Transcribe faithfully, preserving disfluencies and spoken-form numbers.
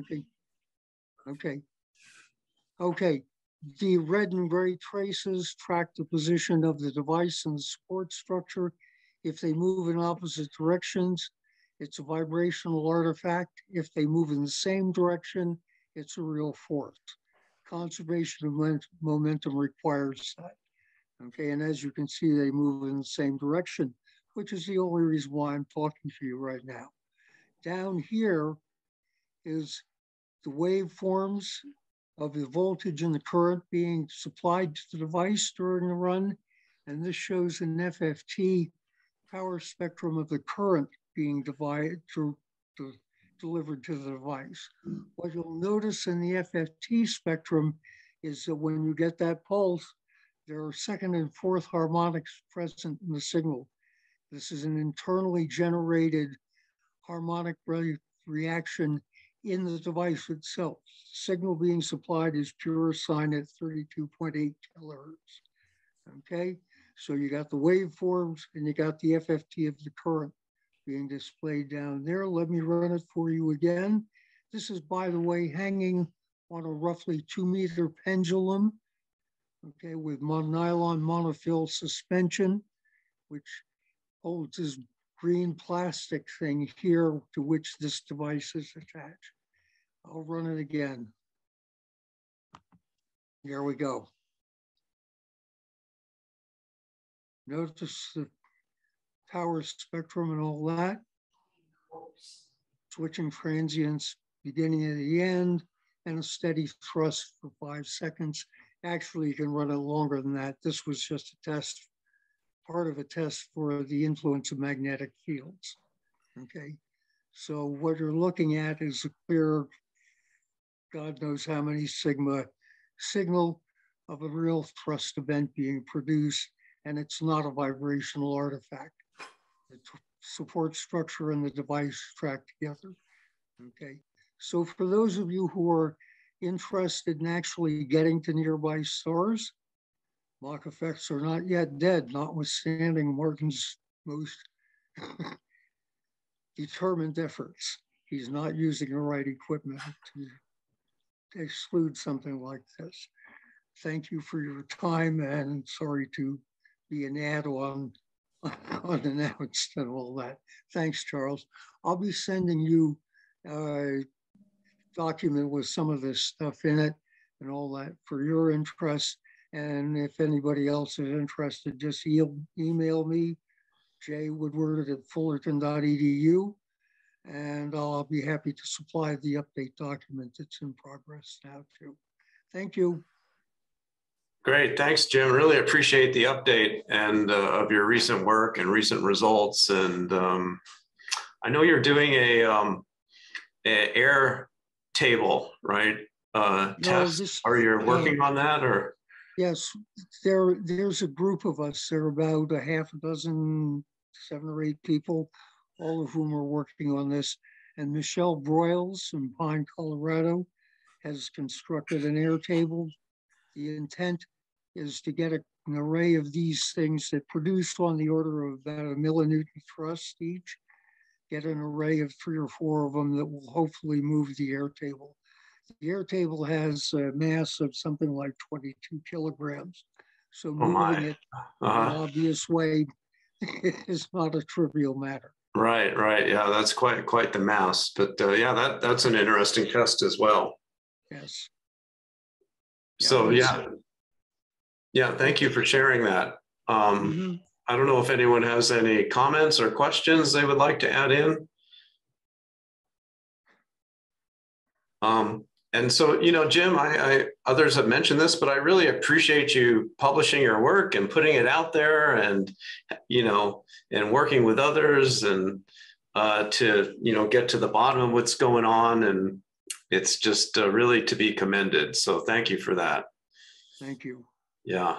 Okay. Okay. Okay. The red and gray traces track the position of the device and the support structure. If they move in opposite directions, it's a vibrational artifact. If they move in the same direction, it's a real force. Conservation of momentum requires that. Okay, and as you can see, they move in the same direction, which is the only reason why I'm talking to you right now. Down here is the waveforms of the voltage and the current being supplied to the device during the run. And this shows an F F T power spectrum of the current being divided to, to, delivered to the device. What you'll notice in the F F T spectrum is that when you get that pulse, there are second and fourth harmonics present in the signal. This is an internally generated harmonic re reaction in the device itself. Signal being supplied is pure sine at thirty-two point eight kilohertz. Okay, so you got the waveforms and you got the F F T of the current being displayed down there. Let me run it for you again. This is, by the way, hanging on a roughly two meter pendulum. Okay, with nylon monofil suspension, which holds this green plastic thing here to which this device is attached. I'll run it again. Here we go. Notice the power spectrum and all that. Switching transients beginning at the end and a steady thrust for five seconds. Actually, you can run it longer than that. This was just a test, part of a test for the influence of magnetic fields, okay? So what you're looking at is a clear, God knows how many sigma signal of a real thrust event being produced, and it's not a vibrational artifact. The support structure and the device track together, okay? So for those of you who are interested in actually getting to nearby stars, Mach effects are not yet dead, notwithstanding Martin's most determined efforts. He's not using the right equipment to exclude something like this. Thank you for your time, and sorry to be an add-on unannounced and all that. Thanks, Charles. I'll be sending you uh, document with some of this stuff in it and all that for your interest. And if anybody else is interested, just e email me, j woodward at fullerton dot e d u, and I'll be happy to supply the update document that's in progress now too. Thank you. Great, thanks, Jim. Really appreciate the update and uh, of your recent work and recent results. And um, I know you're doing a, um, a air table, right? Uh, no, test. This, Are you working uh, on that, or? Yes, there, there's a group of us. There are about a half a dozen, seven or eight people, all of whom are working on this. And Michelle Broyles in Pine, Colorado, has constructed an air table. The intent is to get an array of these things that produce on the order of about a millinewton thrust each. Get an array of three or four of them that will hopefully move the air table. The air table has a mass of something like twenty-two kilograms. So moving oh it in uh-huh. an obvious way is not a trivial matter. Right, right. Yeah, that's quite quite the mass. But uh, yeah, that, that's an interesting test as well. Yes. So yeah. Yeah, yeah thank you for sharing that. Um, mm-hmm. I don't know if anyone has any comments or questions they would like to add in. Um, and so, you know, Jim, I, I, others have mentioned this, but I really appreciate you publishing your work and putting it out there and, you know, and working with others and uh, to, you know, get to the bottom of what's going on. And it's just uh, really to be commended. So thank you for that. Thank you. Yeah.